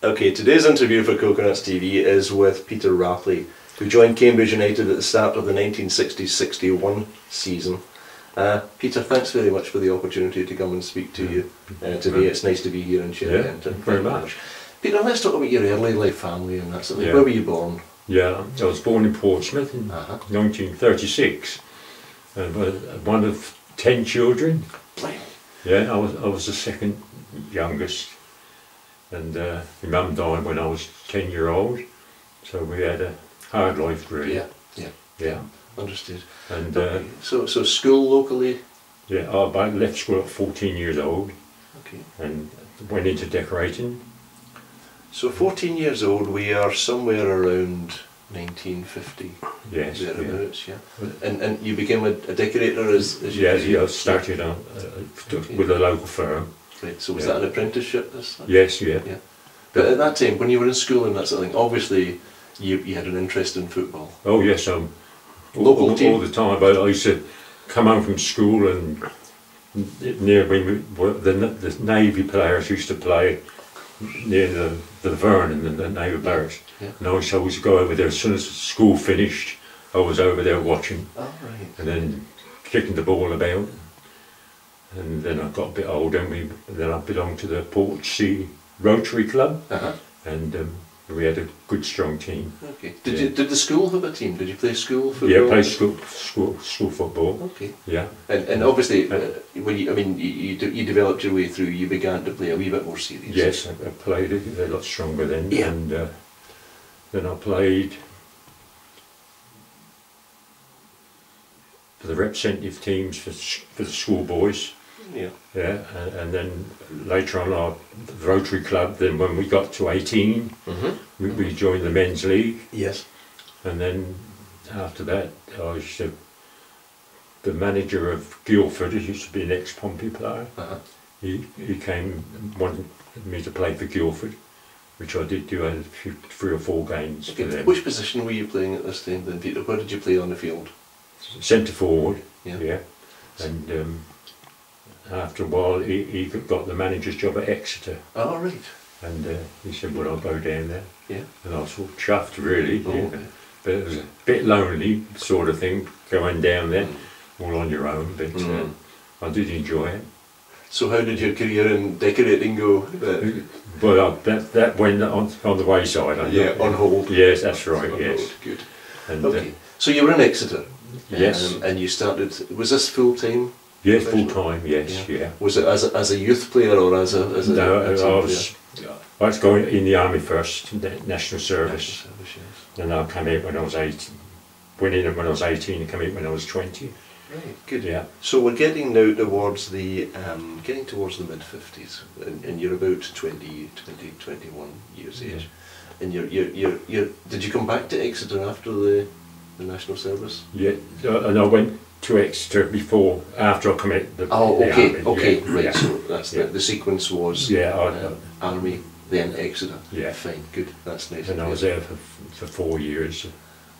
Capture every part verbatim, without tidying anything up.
Okay, today's interview for Coconuts T V is with Peter Rapley, who joined Cambridge United at the start of the nineteen sixty sixty-one season. Uh, Peter, thanks very much for the opportunity to come and speak to yeah. you uh, today. It's nice to be here in Cherry Hinton. Yeah, very much. Peter, let's talk about your early life, family and that sort of thing. Yeah. Where were you born? Yeah, I was born in Portsmouth in uh-huh. nineteen thirty-six. And one of ten children. Yeah, I was, I was the second youngest. And uh, my mum died when I was ten year old. So we had a hard life, really. Yeah, yeah. Yeah. Understood. And okay. uh, so, so school locally? Yeah, I left school at fourteen years old. Okay. And went into decorating. So fourteen years old, we are somewhere around nineteen fifty. Yes. Thereabouts, yeah. yeah. And, and you became a, a decorator as, as you yeah, yeah, I started out, uh, okay. with a local firm. Right, so was yeah. that an apprenticeship? This yes, yeah. yeah. But at that time, when you were in school and that sort of thing, obviously you, you had an interest in football. Oh yes, um, local all, all, team? All the time. I used to come home from school and near when we, the, the Navy players used to play near the, the Vernon and the Navy barracks. Yeah. And I used to always go over there as soon as school finished, I was over there watching. Oh, right. And then kicking the ball about. And then I got a bit older, and, we, and then I belonged to the Portsea Rotary Club, uh-huh. and um, we had a good, strong team. Okay. Did yeah. you, did the school have a team? Did you play school football? Yeah, I played school, school, school football. Okay. Yeah. And, and obviously, uh, when you, I mean, you, you, de you developed your way through. You began to play a wee bit more serious. Yes, I, I played it a lot stronger then, yeah. and uh, then I played for the representative teams for for the school boys. Yeah. Yeah, and, and then later on our the Rotary Club, then when we got to eighteen, mm-hmm. we, we joined the men's league. Yes. And then after that, I was the, the manager of Guildford, who used to be an ex-Pompey player. Uh-huh. He, he came and wanted me to play for Guildford, which I did do a few, three or four games okay. for them. Which position were you playing at this time then, Peter? Where did you play on the field? Centre forward. Yeah. yeah. And... Um, after a while, he, he got the manager's job at Exeter. Oh, right. And uh, he said, well, I'll go down there. Yeah. And I was sort of chuffed, really. Oh, yeah. okay. But it was a bit lonely sort of thing, going down there, mm. all on your own. But mm. uh, I did enjoy it. So how did your career in decorating go? Uh, well, uh, that, that went on, on the wayside. I yeah, know. on hold. Yes, that's right, on yes. Hold. Good. And, okay. Uh, so you were in Exeter? Yes. Um, and you started, was this full-time? Yes, full time. Yes, yeah. yeah. Was it as a, as a youth player or as a? As no, a, as I was. Player? I was going in the army first, national service. National service yes. And I came in when I was eighteen. Went in when I was eighteen and came in when I was twenty. Right, good. Yeah. So we're getting now towards the um, getting towards the mid fifties, and, and you're about twenty, twenty, twenty-one years yeah. age. And you're you you you did you come back to Exeter after the the national service? Yeah, and I went to Exeter before, after I commit the Oh, okay, the army. okay, yeah. right, yeah. so that's yeah. the, the sequence was yeah, I, uh, Army, then Exeter. Yeah. Fine, good, that's nice. And I was there for, for four years.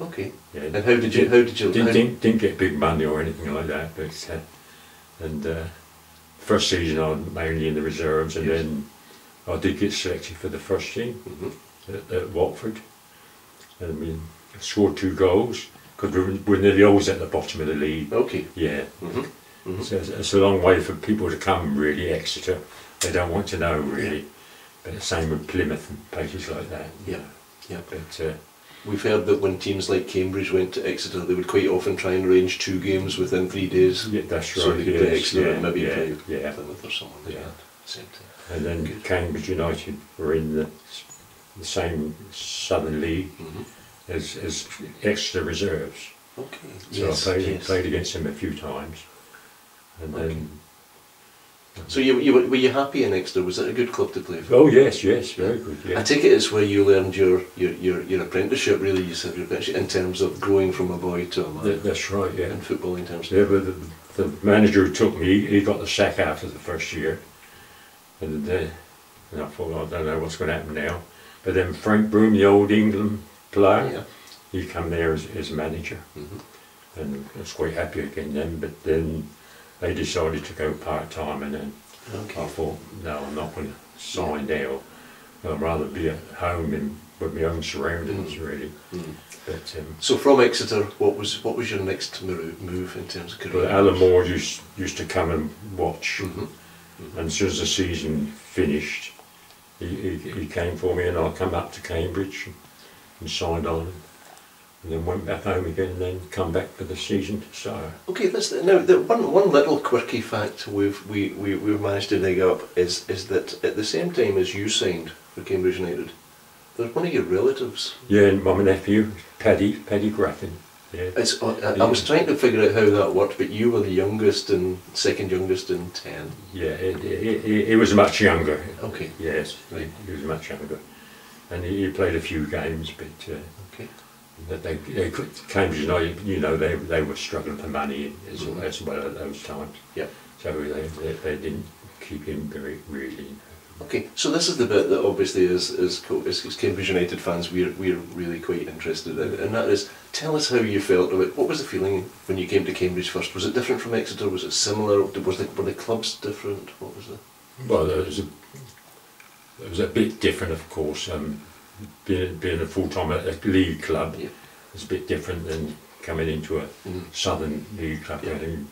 Okay, yeah. and how did you... How did you didn't, didn't, didn't get big money or anything like that, but... Uh, and uh, first season I was mainly in the reserves, and yes. then I did get selected for the first team mm-hmm. at, at Watford. And I mean, I scored two goals. Because we're, we're nearly always at the bottom of the league. Okay. Yeah. Mm-hmm. Mm-hmm. So it's, it's a long way for people to come, really, Exeter. They don't want to know, really. Yeah. But the same with Plymouth and places like that. Yeah. Yeah. But uh, we've heard that when teams like Cambridge went to Exeter, they would quite often try and arrange two games within three days. Yeah, that's right. So they could yes. play Exeter yeah. and maybe yeah. play yeah. Plymouth or someone like yeah. that. Same thing. And then Good. Cambridge United were in the, the same Southern League. Mm-hmm. As, as extra reserves. Okay. So yes, I played, yes. played against him a few times, and okay. then. So you, you were you happy in Exeter? Was it a good club to play for? Oh yes, yes, very good. Yeah. I take it it's where you learned your your your, your apprenticeship. Really, you said your apprenticeship in terms of growing from a boy to a man. That, that's right. Yeah. In football, in terms. Yeah, but the, the manager who took me, he got the sack after the first year, and, uh, and I thought, well, I don't know what's going to happen now. But then Frank Broom, the old England player, yeah. he came there as, as manager, mm-hmm. and I was quite happy again then. But then they decided to go part time, and then okay. I thought, no, I'm not going to sign yeah. now. I'd rather be at home in with my own surroundings, mm. really. Mm. But, um, so from Exeter, what was what was your next move in terms of career? Well, Alan Moore used used to come and watch, mm-hmm. Mm-hmm. and as soon as the season finished, he, he he came for me, and I come up to Cambridge and, and signed on, and then went back home again, and then come back for the season. So okay, that's the, now the one one little quirky fact we've we we we've managed to dig up is is that at the same time as you signed for Cambridge United, there's one of your relatives. Yeah, and my nephew, Paddy, Paddy Griffin. Yeah. It's, I, I yeah. was trying to figure out how that worked, but you were the youngest and second youngest in ten. Yeah, he was much younger. Okay. Yes, right. He was much younger. And he, he played a few games, but uh, okay. they, they could, Cambridge United, you know, they, they were struggling for money as, mm-hmm. as well at those times. Yeah. So they, they, they didn't keep him very, really. Okay, so this is the bit that obviously as, as, as Cambridge United fans we're, we're really quite interested in, and that is, tell us how you felt about, what was the feeling when you came to Cambridge first? Was it different from Exeter? Was it similar? Was the, were the clubs different? What was it? Well, it was a, it was a bit different, of course. Um, being, being a full-time at a league club, yeah. it's a bit different than coming into a mm. Southern League club. Yeah. I mean,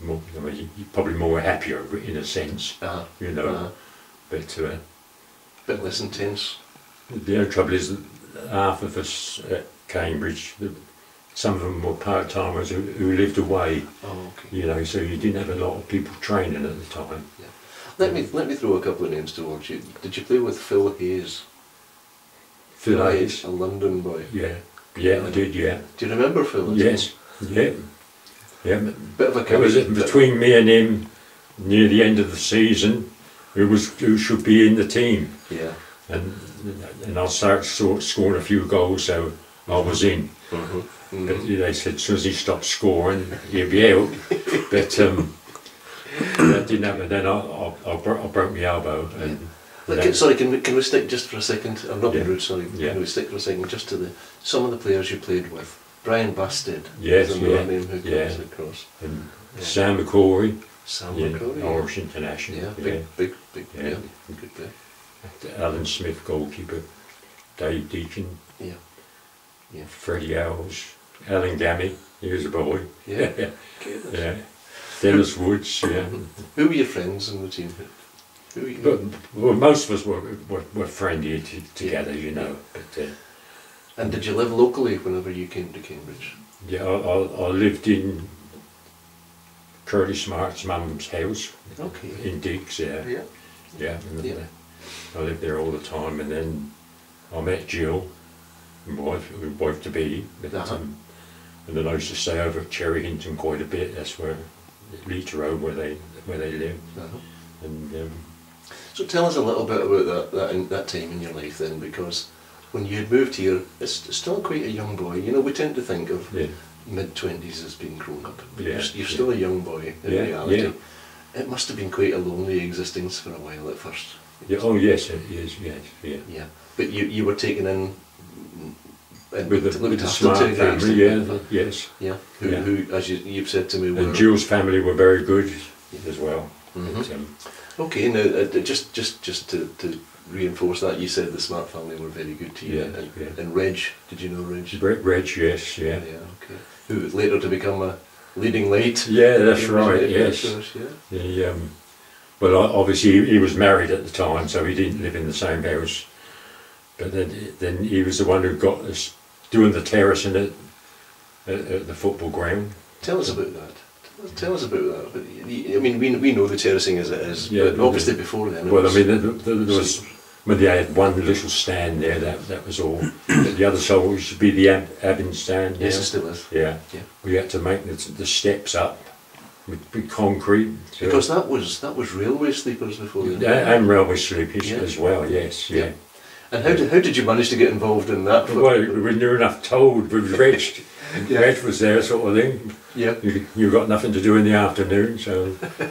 more, I mean, you're probably more happier in a sense, uh-huh. you know. Uh-huh. But, uh, bit less intense. The only trouble is that half of us at Cambridge, the, some of them were part-timers who, who lived away. Oh, okay. You know, so you didn't have a lot of people training at the time. Yeah. Let um, me let me throw a couple of names towards you. Did you play with Phil Hayes? Phil Hayes, a London boy. Yeah, yeah, um, I did. Yeah. Do you remember Phil? Yes. Yeah. Yeah. Bit of a comedy. It was it between me and him near the end of the season. Who was who should be in the team? Yeah, and and I started scoring a few goals, so I was in. Mm-hmm. Mm-hmm. But they said as soon as he stopped scoring, he'd be out. But um, that didn't happen. Then I I, I, bro I broke my elbow. And, yeah. Look, and sorry, can we can we stick just for a second? I'm not yeah. being rude. Sorry, yeah. can we stick for a second just to the some of the players you played with? Brian Busted. Yes, is yeah, name who yeah. comes across. And yeah. Sam McQuarrie. Sam yeah, McQuarrie. Irish international. Yeah, yeah. big, big, big, yeah. yeah. good player. Alan Smith, goalkeeper. Dave Deacon. Yeah. Yeah. Freddie Owls. Alan Gammy. He was a boy. Yeah. yeah. yeah. Dennis Woods. Yeah. Who were your friends in the team? Who were you? But, well, most of us were were, were friendly together, yeah. you know. Yeah. But, uh, and did you live locally whenever you came to Cambridge? Yeah, I, I, I lived in Curly Smart's mum's house, okay. in Deeks, yeah. Yeah. yeah, yeah. I lived there all the time, and then I met Jill, my wife, my wife to be, but, uh -huh. um, and then I used to stay over at Cherry Hinton quite a bit. That's where Leiter Road, where they where they live. Uh -huh. And um, so tell us a little bit about that that that time in your life then, because when you had moved here, it's still quite a young boy. You know, we tend to think of. Yeah. mid twenties as being grown up, but yeah, you're, you're still yeah. a young boy in yeah, reality. Yeah. It must have been quite a lonely existence for a while at first. Yeah, oh yes, it is, yes, yeah. Yeah, but you you were taken in and with the, with the Smart family, yeah, yeah, yes. Yeah, who, yeah. who as you, you've said to me were... And Jill's family were very good yeah. as well. Mm-hmm. but, um, okay, now uh, just, just, just to, to reinforce that, you said the Smart family were very good to you, yeah, and, yeah. and Reg, did you know Reg? Reg, yes, yeah. yeah okay. Who later to become a leading light. Yeah, that's right. Yes. Yeah. He, um, well, obviously he, he was married at the time, so he didn't live in the same house. But then, then he was the one who got us doing the terracing at, at, at the football ground. Tell us about that. Tell, tell us about that. I mean, we we know the terracing as it is, yeah, but obviously the, before then. Well, I mean, there, there was. Well, they had one little stand there, that that was all. But the other side used to be the ab Abbey stand. Yes, it still is. Yeah. yeah. We had to make the, the steps up with, with concrete. So because that was that was railway sleepers before then. And railway sleepers yeah. as well, yes, yeah. yeah. And how did, how did you manage to get involved in that? Well, we were near enough told, we were reached. Yeah. Reg was there, sort of thing. Yeah, you, you've got nothing to do in the afternoon, so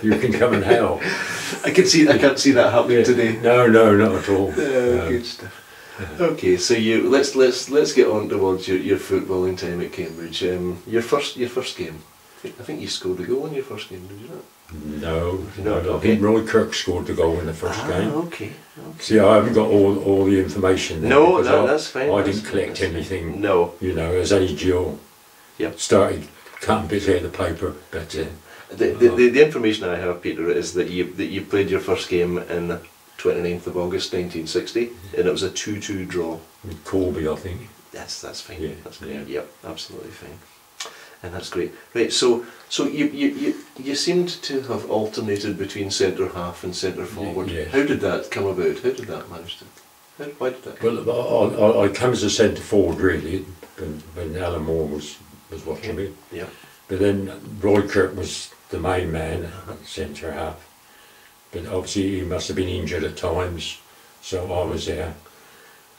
you can come and help. I can see, I can't see that happening yeah. today. No, no, not at all. No, no. Good stuff. Okay, so you let's let's let's get on towards your, your footballing time at Cambridge. Um, your first your first game, I think you scored a goal in your first game, did you not? No, no. I think Roy Kirk scored the goal in the first ah, game. Okay, okay. See, I haven't got all all the information. There no, no, I, that's fine. I that's didn't collect fine. anything. No, you know, as only Jill. Yep. Started cutting bits out of the paper, but uh, the, the, uh, the the information I have, Peter, is that you that you played your first game in twenty-ninth of August nineteen sixty, and it was a two-two draw. With Colby, I think. That's that's fine. Yeah, that's great. Yeah. Yep, absolutely fine. And that's great. Right, so so you you, you, you seemed to have alternated between centre half and centre forward. Yes. How did that come about? How did that manage to? How, why did that? Come well, I, I, I came as a centre forward really when, when Alan Moore was was watching me. Yeah. But then Roy Kirk was the main man at centre half. But obviously he must have been injured at times, so I was there.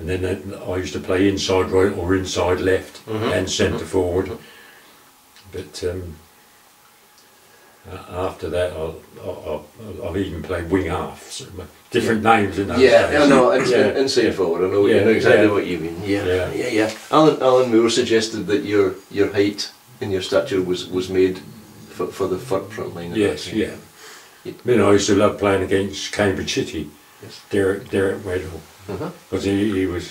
And then I used to play inside right or inside left mm-hmm. and centre mm-hmm. forward. Mm-hmm. But um, after that, I'll, I'll, I'll, I've even played wing half, different names in those yeah, days. Yeah, no, and, yeah, inside yeah. forward. I know, yeah, you know exactly yeah. what you mean. Yeah, yeah, yeah. yeah. Alan, Alan Moore suggested that your your height and your stature was was made for for the front line. Yes, yeah. yeah. You know, I used to love playing against Cambridge City. Yes. Derek Derek Weddle, because uh -huh. he, he was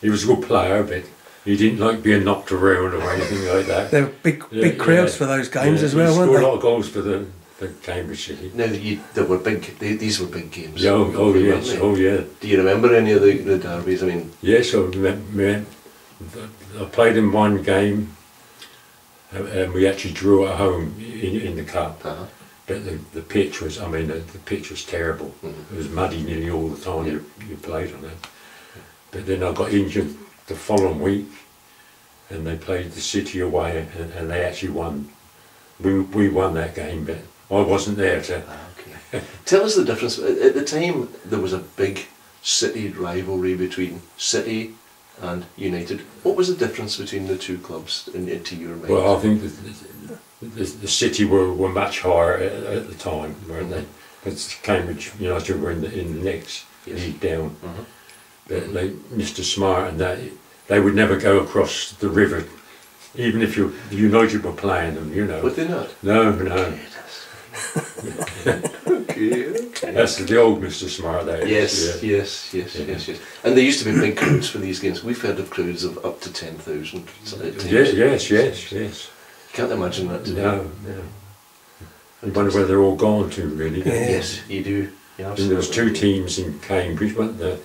he was a good player, but. He didn't like being knocked around or anything like that. There were big, yeah, big crowds yeah. for those games yeah, as well, weren't there? Scored a lot of goals for the for Cambridge City. No, you, there were big. They, these were big games. Yeah, oh, oh yes, oh yeah. Do you remember any of the, the derbies? I mean, yes, I remember. I played in one game, and we actually drew at home in, in the cup. Uh -huh. But the, the pitch was, I mean, the, the pitch was terrible. Mm -hmm. It was muddy nearly all the time yeah. you, you played on it. But then I got injured the following week, and they played the City away, and, and they actually won. We we won that game, but I wasn't there to. Okay. Tell us the difference. At the time, there was a big City rivalry between City and United. What was the difference between the two clubs, in, in to your mind? Well, I think the the, the, the City were, were much higher at, at the time, weren't mm-hmm. they? Because Cambridge United were in the in the next yes. league down. Mm-hmm. But like Mister Smart and that, they would never go across the river, even if you United were playing them, you know. Would they not? No, no. okay, okay. That's the old Mister Smart there. Yes, yeah. yes, yes, yeah. yes, yes. And there used to be big crowds for these games. We've heard of crowds of up to ten thousand. Yes, yes, yes, yes. You can't imagine that today. No, no. You wonder where they're all gone to, really. Yeah. Yes, you do. Yeah, and there was two teams in Cambridge, weren't there?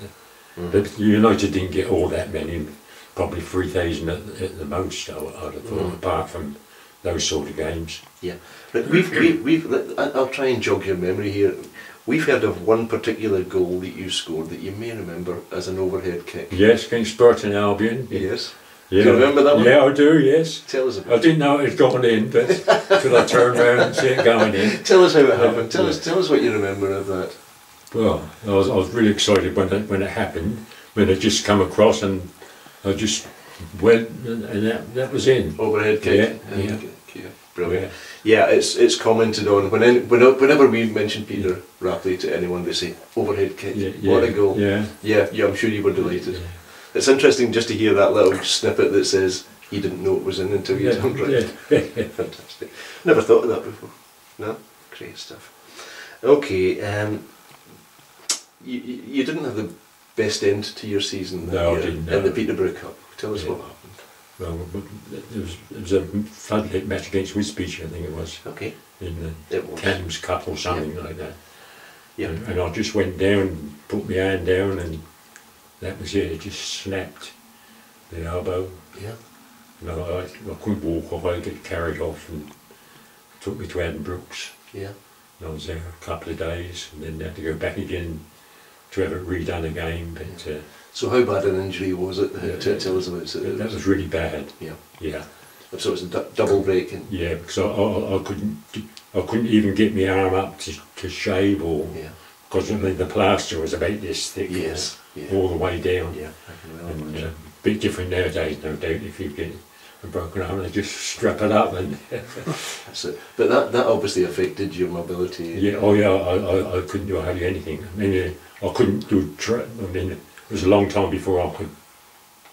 Mm-hmm. But United didn't get all that many, probably three thousand at, at the most, I would have thought, mm-hmm. apart from those sort of games. Yeah, but we've, we've, we've, I'll try and jog your memory here. We've heard of one particular goal that you scored that you may remember as an overhead kick. Yes, against Burton Albion. Yes. Yeah. Do you remember that one? Yeah, I do, yes. Tell us about it. I didn't know it had gone in, but until I turned around and see it going in. Tell us how it happened. Tell, yeah. us, tell us what you remember of that. Well, I was, I was really excited when it, when it happened, when it just come across, and I just went, and, and that, that was in. Overhead kick. Yeah, yeah. yeah. Brilliant. Yeah. yeah, it's it's commented on. When any, whenever we mention Peter yeah. Rapley to anyone, they say, overhead kick, yeah, yeah, what a goal. Yeah. yeah, yeah, I'm sure you were delighted. Yeah. It's interesting just to hear that little snippet that says, you didn't know it was in until you yeah, turned around. Yeah. Fantastic. Never thought of that before. No? Great stuff. Okay, um... You, you didn't have the best end to your season that no, year I didn't, no. in the Peterborough Cup. Tell us yeah. what happened. Well, it was, it was a floodlit match against Wisbech, I think it was. Okay. In the Thames Cup or something yeah. like that. Yeah. And, and I just went down, put my hand down, and that was it. It just snapped the elbow. Yeah. And I, I, I couldn't walk off. I got carried off and took me to Addenbrooke's. Yeah. And I was there a couple of days, and then I had to go back again to have it redone again, but... Uh, so how bad an injury was it? Yeah, to tell us about it. That was, was really bad. Yeah. Yeah. So it was a double break in. Yeah, because I, I, I couldn't I couldn't even get my arm up to, to shave or... Yeah. Because I mean, the plaster was about this thick. Yes. All, yeah. all the way down. Yeah. I can well and, uh, a bit different nowadays, no doubt, if you get a broken arm, they just strap it up and... That's it. But that, that obviously affected your mobility. Yeah, oh yeah, I, I, I couldn't do hardly anything. I mean, uh, I couldn't do, I mean, it was a long time before I could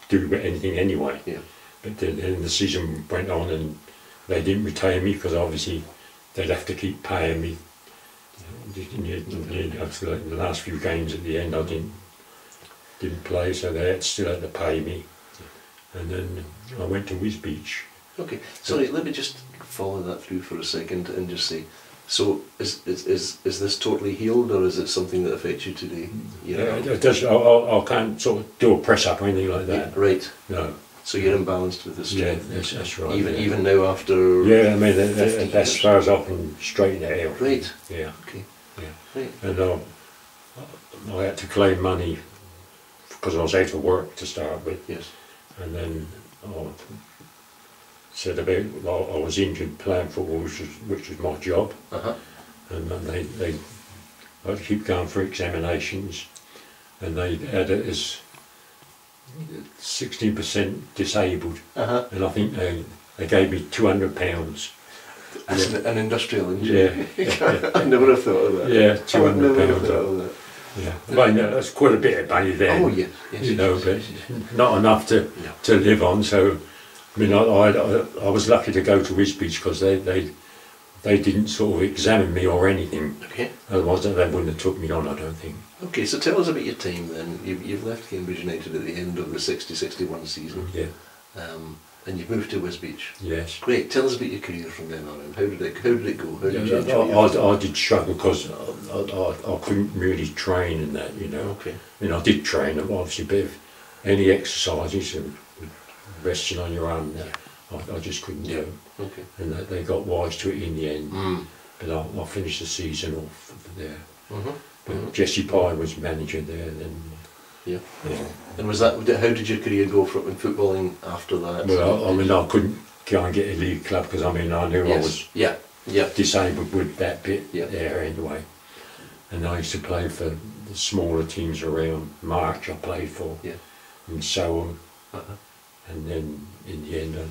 do anything anyway. Yeah. But then, then the season went on and they didn't retain me because obviously they'd have to keep paying me in the, after the last few games at the end, I didn't didn't play, so they had, still had to pay me. And then I went to Wisbech. Okay, sorry, let me just follow that through for a second and just say, so is is is, is this totally healed, or is it something that affects you today? You know? Yeah, it does. I, I, I can't sort of do a press up or anything like that. Yeah, right. No. So you're imbalanced with the strength. Yeah, that's, that's right. Even yeah. even now after. Yeah, I mean that, that, that's as far as I can straighten it out. Right. Yeah. Okay. Yeah. Right. And um, I had to claim money because I was out of work to start with. Yes. And then I said about well, I was injured playing football, which was which was my job. Uh huh. And they they I had to keep going for examinations, and they had it as sixteen percent disabled, uh-huh. and I think they, they gave me two hundred pounds. As yeah. an industrial injury? Yeah. yeah. I never have thought of that. Yeah, two hundred pounds. Yeah. Well, no, that's quite a bit of money then. Oh, yeah. Yes, you yes, know, yes, but yes. not enough to, no. to live on. So, I mean, I, I, I was lucky to go to Wisbech because they, they, they didn't sort of examine me or anything. Okay. Otherwise, they wouldn't have took me on, I don't think. Okay, so tell us about your time then. You've, you've left Cambridge United at the end of the sixty sixty-one season. Yeah. Um, and you've moved to Wisbech. Yes. Great. Tell us about your career from then on. How did it, how did it go? How did yeah, you I, I, I did struggle because I, I, I couldn't really train in that, you know. Okay. I mean, I did train, obviously, but if any exercises and resting on your own, yeah. I, I just couldn't yeah. do it. Okay. And they, they got wise to it in the end. Mm. But I, I finished the season off there. Mm-hmm. Mm-hmm. Jesse Pye was manager there then. Yeah. yeah. And was that, how did your career go from footballing after that? Well, I, I mean, I couldn't go and get a league club because I mean, I knew yes. I was yeah. Yeah. disabled with that bit yeah. there anyway. And I used to play for the smaller teams around. March I played for yeah. and so on. Uh-huh. And then in the end,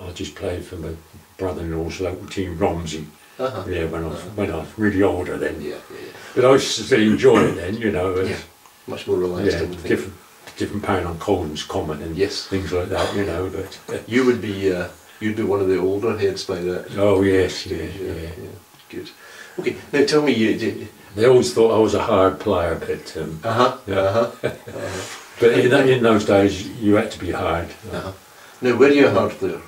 I, I just played for my brother-in-law's local team, Romsey. Uh-huh. Yeah, when I was, uh-huh. when I was really older then. Yeah, yeah, yeah. But I used to still enjoy it then, you know. Yeah. Much more relaxed. Yeah, different, different pound on Colden's Common and yes. things like that, you know. But yeah. you would be, uh, you'd be one of the older heads by that. Oh yes, yeah, yeah, yeah. yeah. Good. Okay, now tell me, you, you. They always thought I was a hard player, but um, uh huh, yeah. uh huh. Uh-huh. But in, in those days, you had to be hard. Uh-huh. Now, were you a hard player?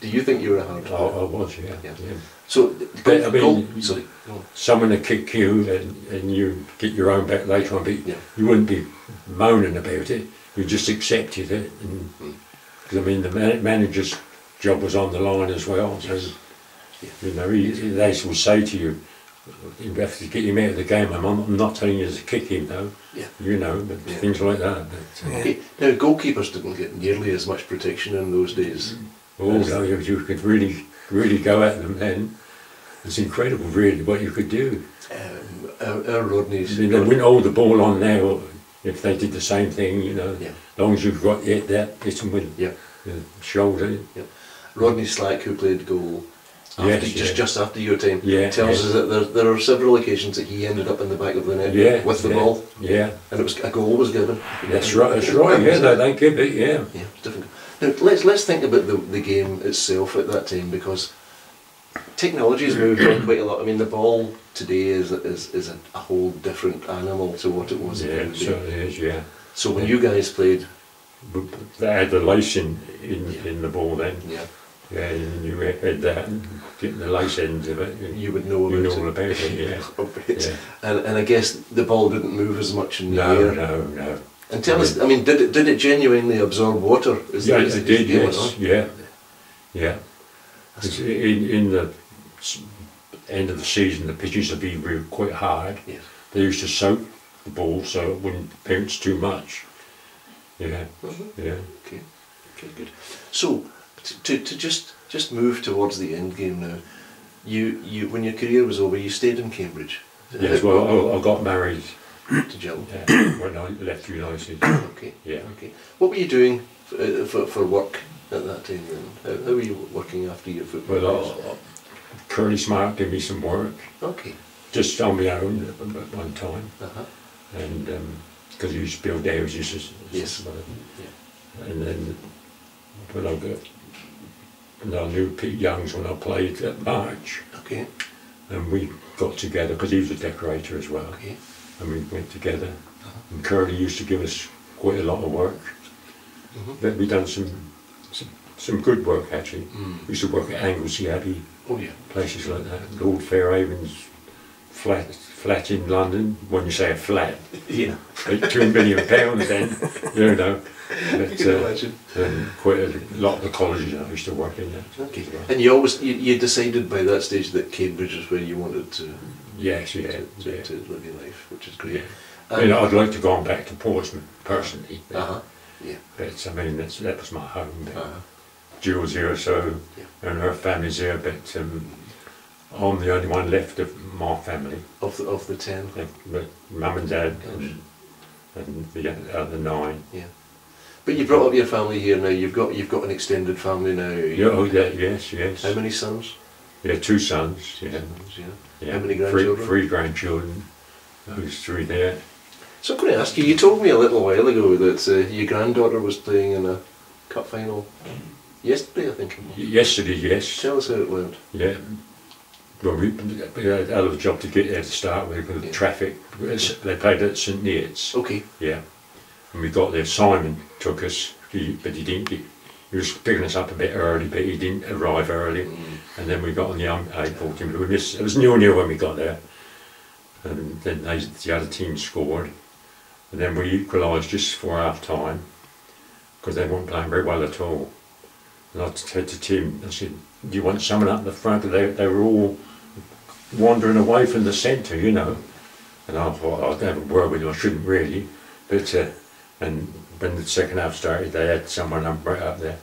Do you think you were a hard player? I, I was, yeah. yeah. yeah. So, but, I mean, oh, sorry. Oh. someone would kick you and, and you get your own back later on, but yeah. you wouldn't be moaning about it, you just accepted it. And, mm. cause, I mean, the man manager's job was on the line as well, so, yes. yeah. you know, he, yes. they will say to you, you have to get him out of the game. I'm, I'm not telling you to kick him though, yeah. you know, but yeah. things like that. But, yeah. okay. Now, goalkeepers didn't get nearly as much protection in those days. Oh, no, you, you could really... really go at them then. It's incredible really what you could do. Um, our, our Rodney's... You know, they wouldn't hold the ball on now if they did the same thing, you know, yeah. as long as you've got it, that hit them with yeah. the shoulder. Yeah. Rodney Slack, who played goal after, yes, just, yeah. just after your time, yeah, tells yeah. us that there, there are several occasions that he ended up in the back of the net yeah, with the yeah, ball. Yeah. And it was a goal was given. That's right, that's right, yeah, they don't give it, yeah. Yeah, it's difficult. Now, let's, let's think about the, the game itself at that time, because technology has moved on quite a lot. I mean, the ball today is is, is a, a whole different animal to what it was. Yeah, it certainly is, yeah. So when yeah. you guys played... They had the lace in, in, yeah. in the ball then. Yeah. Yeah, and you had that, getting the lace ends of it. You would know about you know it. all about it, yeah. About yeah. And, and I guess the ball didn't move as much in the no, air. No, no, no. And tell I mean, us, I mean, did it did it genuinely absorb water? Is yeah, that, is it did. Yes, yeah, yeah. In in the end of the season, the pitches would be quite hard. Yes. They used to soak the ball so it wouldn't bounce too much. Yeah, mm-hmm. yeah. Okay, okay, good. So to to just just move towards the end game now. You you when your career was over, you stayed in Cambridge. Yes, well, I, I got married. To Jill, yeah, when I left United. Okay. Yeah. Okay. What were you doing for uh, for, for work at that time then? How, how were you working after your football? Well, Curly Smart gave me some work. Okay. Just on my own at one time. Uh huh. And because um, he used to build houses. As, yes. As well. Yeah. And then when I got, and I knew Pete Youngs when I played at March. Okay. and we got together because he was a decorator as well. Yeah. And we went together. Uh-huh. And Curly used to give us quite a lot of work. Mm-hmm. That we done some, some some good work actually. Mm. We used to work at Anglesey Abbey, oh, yeah. places like that. Lord Fairhaven's flat flat in London. When you say a flat, yeah, eight, two million pounds then, you know. But, you uh, um, quite a lot of the colleges I used to work in. Yeah. Okay. And you always you, you decided by that stage that Cambridge was where you wanted to. Yes, yeah, to, to, yeah. to live your life, which is great. Yeah. Um, I mean, I'd like to go on back to Portsmouth personally. But, uh huh. Yeah. But I mean, that's, that was my home. But uh-huh. Jill's here, so yeah. and her family's here, but um, I'm the only one left of my family. Of the of the ten. Like, Mum and Dad, and, and the other nine. Yeah. But you brought up your family here now. You've got you've got an extended family now. Yeah. Oh, yeah. Yes. Yes. How many sons? Yeah, two sons. Yeah. Sons, yeah. yeah. How many grandchildren? Three, three grandchildren. Those three there. So I'm going to ask you, you told me a little while ago that uh, your granddaughter was playing in a cup final yesterday, I think. Yesterday, yes. Tell us how it went. Yeah. Well, we had a job to get there to start with, because yeah. of traffic. They played at Saint Neots. Okay. Yeah. And we got there, Simon took us, he, but he didn't get, he was picking us up a bit early, but he didn't arrive early. Mm. And then we got on the eight fourteen, but we missed, it was nil nil when we got there. And then they, the other team scored. And then we equalised just before half time because they weren't playing very well at all. And I said to Tim, I said, do you want someone up in the front? They, they were all wandering away from the centre, you know. And I thought, I'd have a word with them, I shouldn't really. But, uh, and when the second half started, they had someone right up there.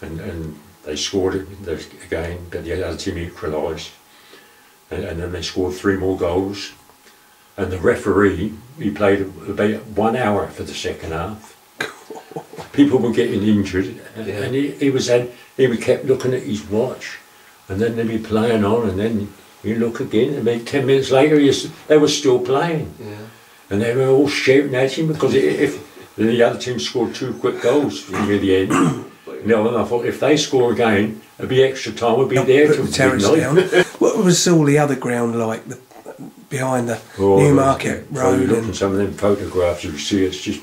And, and they scored it again, but the other team equalised. And, and then they scored three more goals. And the referee, he played about one hour for the second half. People were getting injured, and, yeah. and he, he was had, he kept looking at his watch, and then they'd be playing on, and then you look again, and then ten minutes later, you, they were still playing, yeah. and they were all shouting at him because it, if the other team scored two quick goals near the end, you know, and I thought if they score again, it'd be extra time. We'd be Not there till the midnight. What was all the other ground like? The behind the oh, Newmarket Road. You look and some of them photographs, you see it's just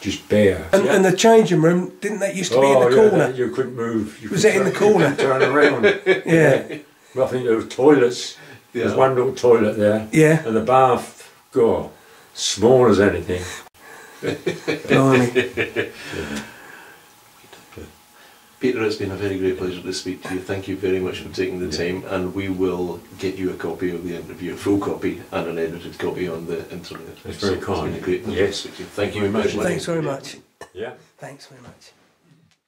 just bare. And, yeah. and the changing room, didn't that used to be oh, in the yeah, corner? That, you couldn't move. You was could it turn, in the corner? Turn around. yeah. yeah. Well, I think there were toilets. Yeah. There's one little toilet there. Yeah. And the bath, God, small as anything. Blimey. yeah. Peter, it's been a very great pleasure to speak to you. Thank you very much for taking the time, and we will get you a copy of the interview, a full copy and an edited copy on the internet. That's very kind. It's been a great pleasure to speak to you. Thank you very much. Thanks very much. Yeah. Thanks very much.